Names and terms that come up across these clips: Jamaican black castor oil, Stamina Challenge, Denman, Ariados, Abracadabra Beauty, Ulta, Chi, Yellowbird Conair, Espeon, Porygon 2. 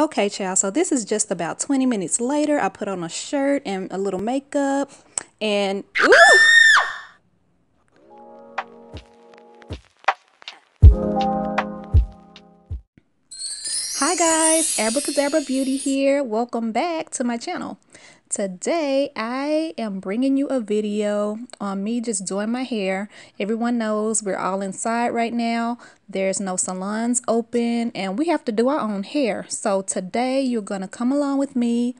Okay, child, so this is just about 20 minutes later. I put on a shirt and a little makeup and ooh! Hi guys, Abracadabra Beauty here. Welcome back to my channel. Today I am bringing you a video on me just doing my hair. Everyone knows we're all inside right now. There's no salons open and we have to do our own hair. So today you're gonna come along with me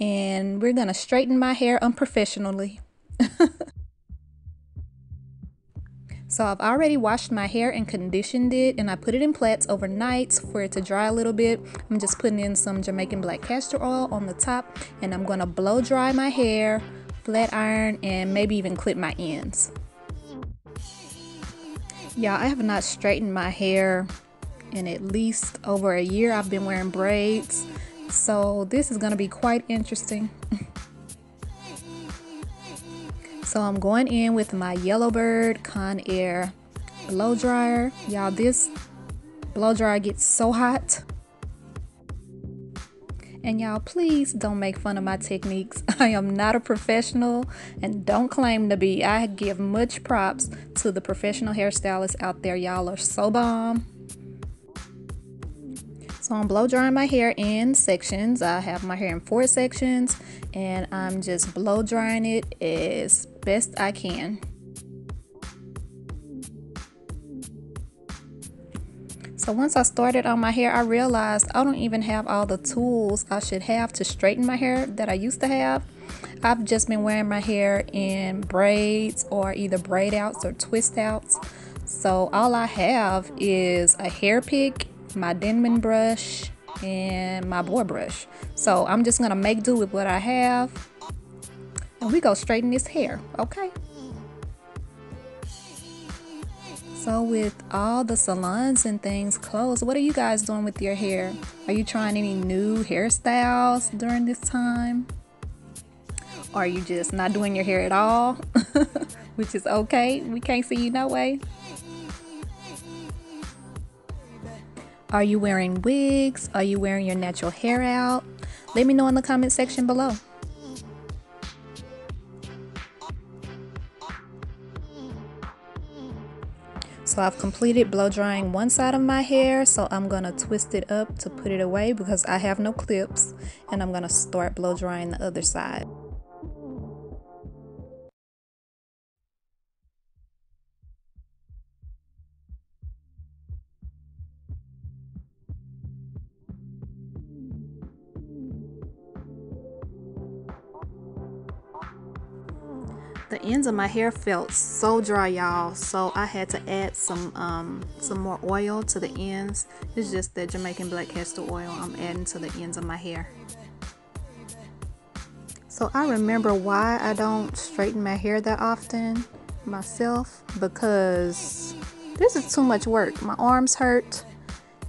and we're gonna straighten my hair unprofessionally. So I've already washed my hair and conditioned it, and I put it in plaits overnight for it to dry a little bit. I'm just putting in some Jamaican black castor oil on the top, and I'm gonna blow dry my hair, flat iron, and maybe even clip my ends. Y'all, I have not straightened my hair in at least over a year. I've been wearing braids, so this is gonna be quite interesting. So I'm going in with my Yellowbird Conair blow dryer. Y'all, this blow dryer gets so hot. And y'all, please don't make fun of my techniques. I am not a professional and don't claim to be. I give much props to the professional hairstylists out there. Y'all are so bomb. So I'm blow drying my hair in sections. I have my hair in 4 sections and I'm just blow drying it as best I can. So once I started on my hair, I realized I don't even have all the tools I should have to straighten my hair that I used to have. I've just been wearing my hair in braids or either braid outs or twist outs. So all I have is a hair pick, my Denman brush, and my board brush. So I'm just gonna make do with what I have and we go straighten this hair, okay? So with all the salons and things closed, what are you guys doing with your hair? Are you trying any new hairstyles during this time? Or are you just not doing your hair at all? Which is okay, we can't see you no way. Are you wearing wigs? Are you wearing your natural hair out? Let me know in the comment section below. So I've completed blow drying one side of my hair, so I'm gonna twist it up to put it away because I have no clips, and I'm gonna start blow drying the other side. The ends of my hair felt so dry, y'all, so I had to add some more oil to the ends. It's just that Jamaican black castor oil I'm adding to the ends of my hair. So I remember why I don't straighten my hair that often myself, because this is too much work. My arms hurt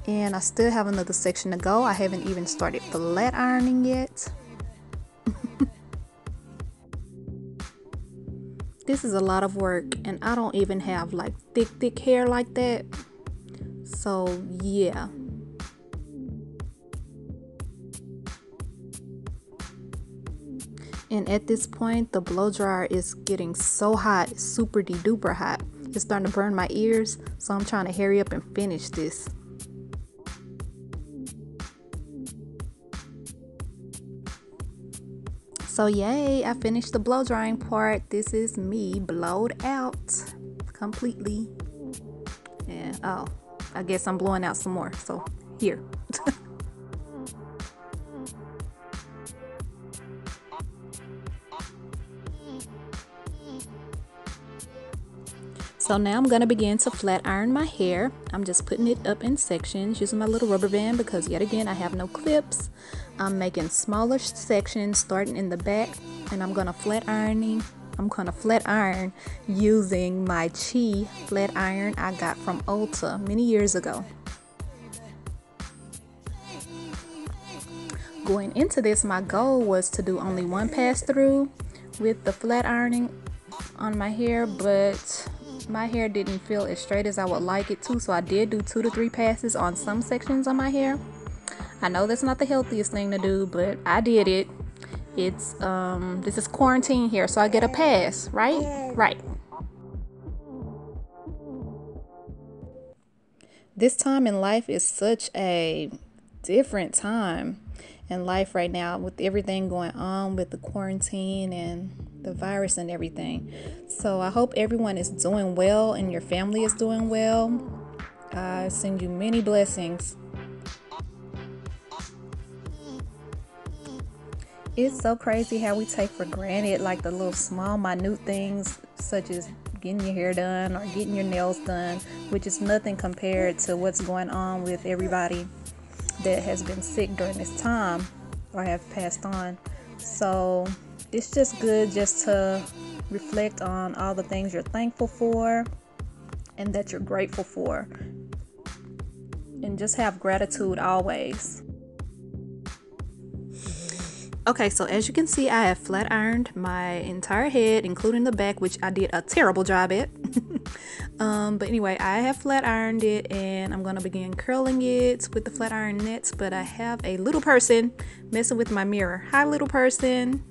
and I still have another section to go. I haven't even started flat ironing yet. This is a lot of work and I don't even have like thick hair like that. So yeah. And at this point the blow dryer is getting so hot, super de duper hot. It's starting to burn my ears, so I'm trying to hurry up and finish this. So yay, I finished the blow drying part. This is me blowed out completely. And oh, I guess I'm blowing out some more, so here. So now I'm gonna begin to flat iron my hair. I'm just putting it up in sections using my little rubber band because yet again I have no clips. I'm making smaller sections starting in the back, and I'm gonna flat iron using my Chi flat iron I got from Ulta many years ago. Going into this, my goal was to do only one pass through with the flat ironing on my hair, but my hair didn't feel as straight as I would like it to, so I did do 2 to 3 passes on some sections of my hair. I know that's not the healthiest thing to do, but I did it. It's this is quarantine here, so I get a pass, right? Right. This time in life is such a different time in life right now, with everything going on with the quarantine and the virus and everything. So I hope everyone is doing well and your family is doing well. I send you many blessings. It's so crazy how we take for granted like the little small minute things, such as getting your hair done or getting your nails done, which is nothing compared to what's going on with everybody that has been sick during this time or have passed on. So it's just good just to reflect on all the things you're thankful for and that you're grateful for, and just have gratitude always. Okay, so as you can see, I have flat ironed my entire head, including the back, which I did a terrible job at. But anyway, I have flat ironed it, and I'm gonna begin curling it with the flat iron nets, but I have a little person messing with my mirror. Hi, little person.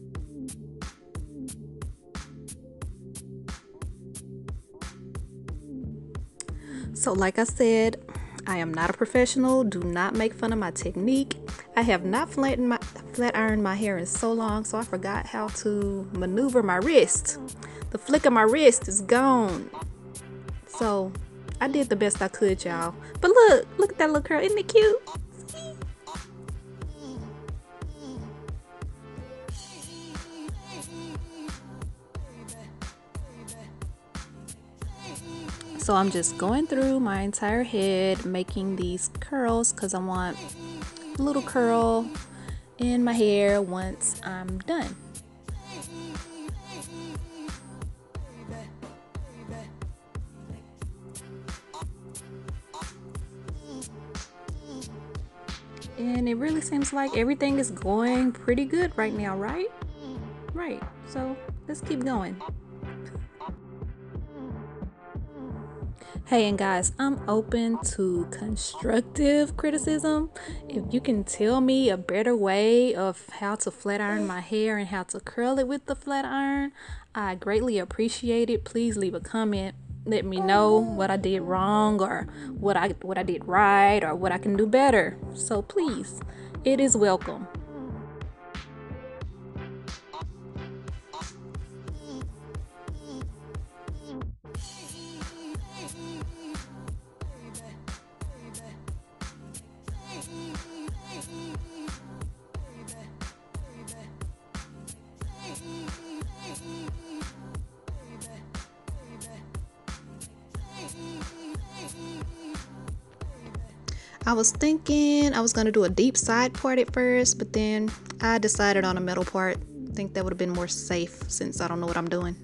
So like I said, I am not a professional. Do not make fun of my technique. I have not flat ironed my hair in so long, so I forgot how to maneuver my wrist. The flick of my wrist is gone. So I did the best I could, y'all. But look at that little curl. Isn't it cute? So I'm just going through my entire head, making these curls, because I want a little curl in my hair once I'm done. And it really seems like everything is going pretty good right now, right? Right. So let's keep going. Hey, and guys, I'm open to constructive criticism. If you can tell me a better way of how to flat iron my hair and how to curl it with the flat iron, I greatly appreciate it. Please leave a comment. Let me know what I did wrong, or what I did right, or what I can do better. So please, it is welcome. I was thinking I was going to do a deep side part at first, but then I decided on a middle part. I think that would have been more safe since I don't know what I'm doing.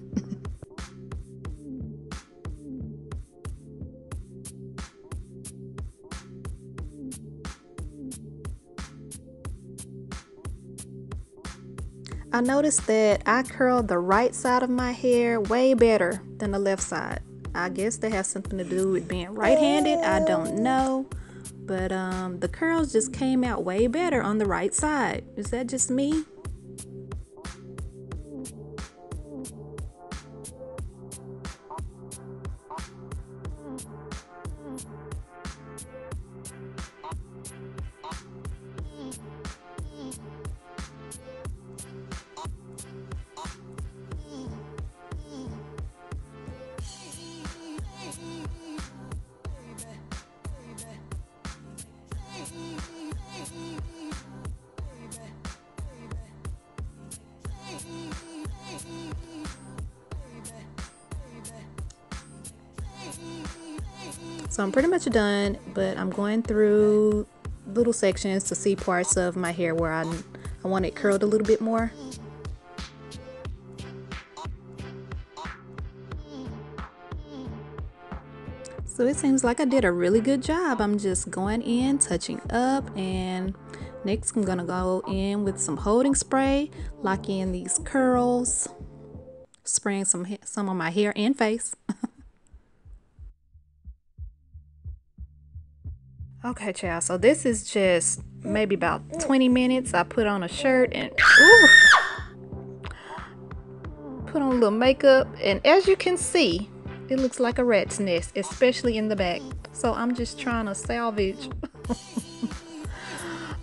I noticed that I curled the right side of my hair way better than the left side. I guess that has something to do with being right-handed. I don't know. But the curls just came out way better on the right side. Is that just me? So I'm pretty much done, but I'm going through little sections to see parts of my hair where I want it curled a little bit more. So it seems like I did a really good job. I'm just going in, touching up, and next I'm gonna go in with some holding spray, lock in these curls, spraying some on my hair and face. Okay, child, so this is just maybe about 20 minutes. I put on a shirt and put on a little makeup, and as you can see, it looks like a rat's nest, especially in the back. So I'm just trying to salvage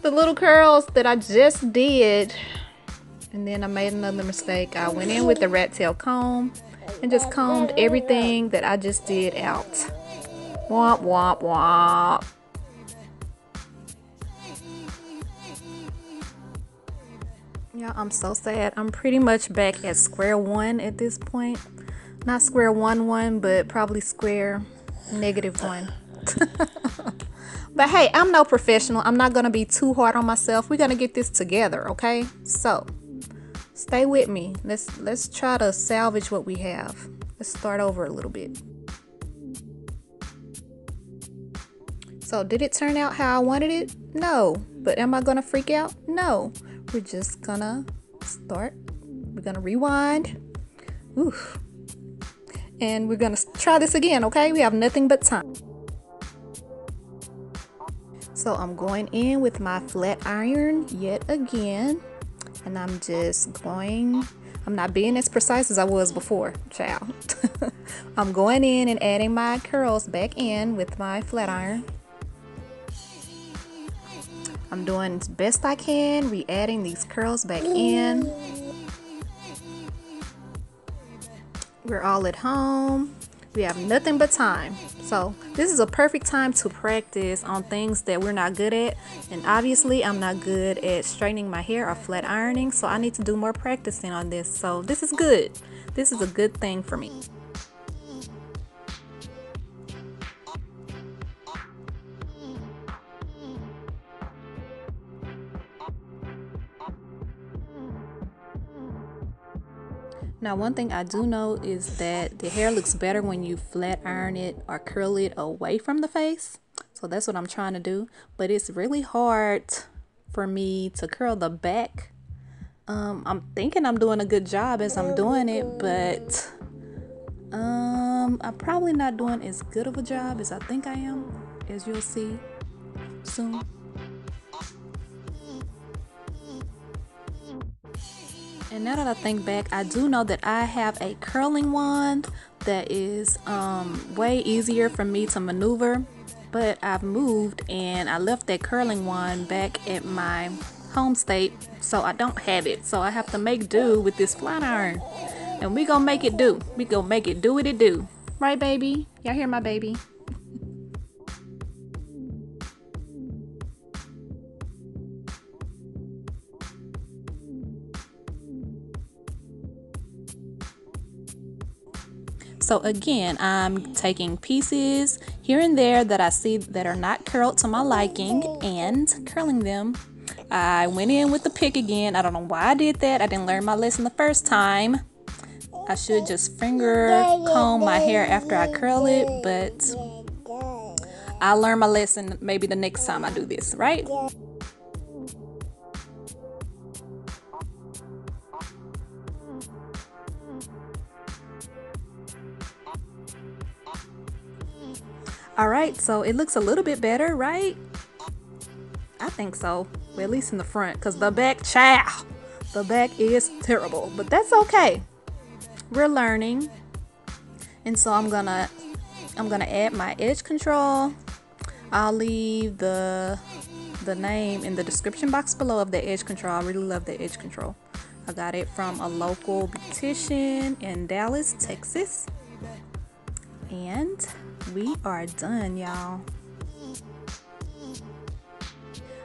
the little curls that I just did. And then I made another mistake. I went in with the rat tail comb and just combed everything that I just did out. Womp womp womp. Y'all, I'm so sad. I'm pretty much back at square one at this point. Not square one, but probably square -1. But hey, I'm no professional. I'm not going to be too hard on myself. We're going to get this together, okay? So, stay with me. Let's try to salvage what we have. Let's start over a little bit. So, did it turn out how I wanted it? No. But am I going to freak out? No. We're just going to start. We're going to rewind. Oof. And we're going to try this again, okay? We have nothing but time. So I'm going in with my flat iron yet again. And I'm just going, I'm not being as precise as I was before, child. I'm going in and adding my curls back in with my flat iron. I'm doing the best I can, re-adding these curls back in. We're all at home. We have nothing but time. So this is a perfect time to practice on things that we're not good at. And obviously I'm not good at straightening my hair or flat ironing. So I need to do more practicing on this. So this is good. This is a good thing for me. Now, one thing I do know is that the hair looks better when you flat iron it or curl it away from the face. So that's what I'm trying to do. But it's really hard for me to curl the back. I'm thinking I'm doing a good job as I'm doing it, but I'm probably not doing as good of a job as I think I am, as you'll see soon. And now that I think back, I do know that I have a curling wand that is way easier for me to maneuver, but I've moved and I left that curling wand back at my home state, so I don't have it. So I have to make do with this flat iron, and we gonna make it do. We gonna make it do what it do. Right, baby? Y'all hear my baby? So again, I'm taking pieces here and there that I see that are not curled to my liking and curling them. I went in with the pick again. I don't know why I did that. I didn't learn my lesson the first time. I should just finger comb my hair after I curl it, but I'll learn my lesson maybe the next time I do this, right? Alright, so it looks a little bit better, right? I think so. Well, at least in the front, because the back, child, the back is terrible. But that's okay. We're learning. And so I'm gonna add my edge control. I'll leave the name in the description box below of the edge control. I really love the edge control. I got it from a local beautician in Dallas, Texas. And we are done, y'all.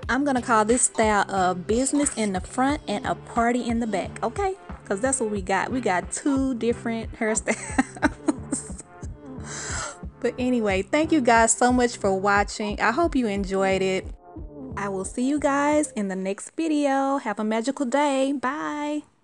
I'm gonna call this style a business in the front and a party in the back, okay? Because that's what we got. We got two different hairstyles. But anyway, thank you guys so much for watching. I hope you enjoyed it. I will see you guys in the next video. Have a magical day. Bye.